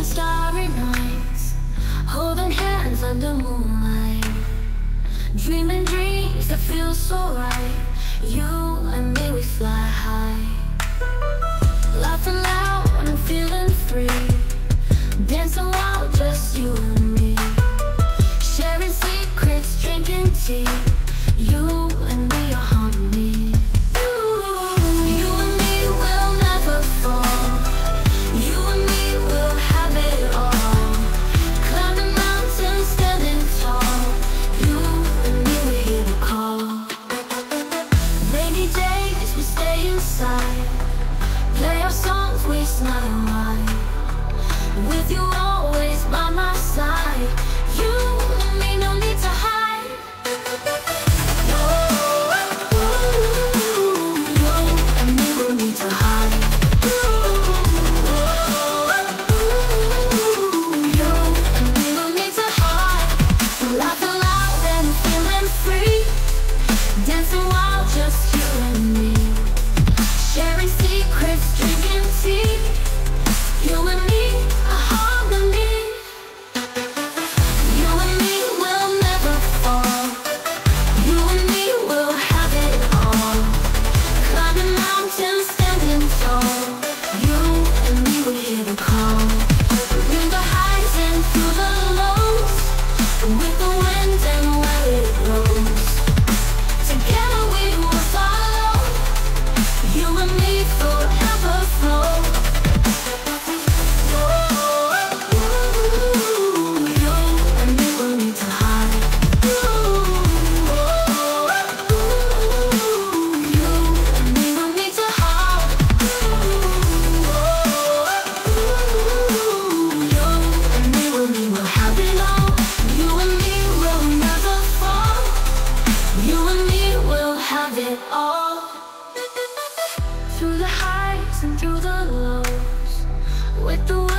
the starry nights, holding hands under moonlight, dreaming dreams that feel so right. You and me, we fly high, laughing loud and feeling free, dancing wild, just you and me, sharing secrets, drinking tea. You and me are harmony. Play our songs, we smile wide. With you always by my side. You and me, no need to hide. Oh, you and me, no need to hide. Oh, you and me, no need to hide. Laughing loud and feeling free, dancing wild, just you and me. Sharing secrets, drinking tea. You and me, a harmony. You and me will never fall. You and me will have it all. Climbing mountains, standing tall. You and me, we hear the call. Through the highs and through the lows, with the wind and where it blows, together we will follow. You and me forever flow. Ooh, you and me will need to hide. Ooh, you and me will need to hide. Ooh, you and me will need to have it all. You and me will never fall. You and me will have it all. Through the highs and through the lows, with the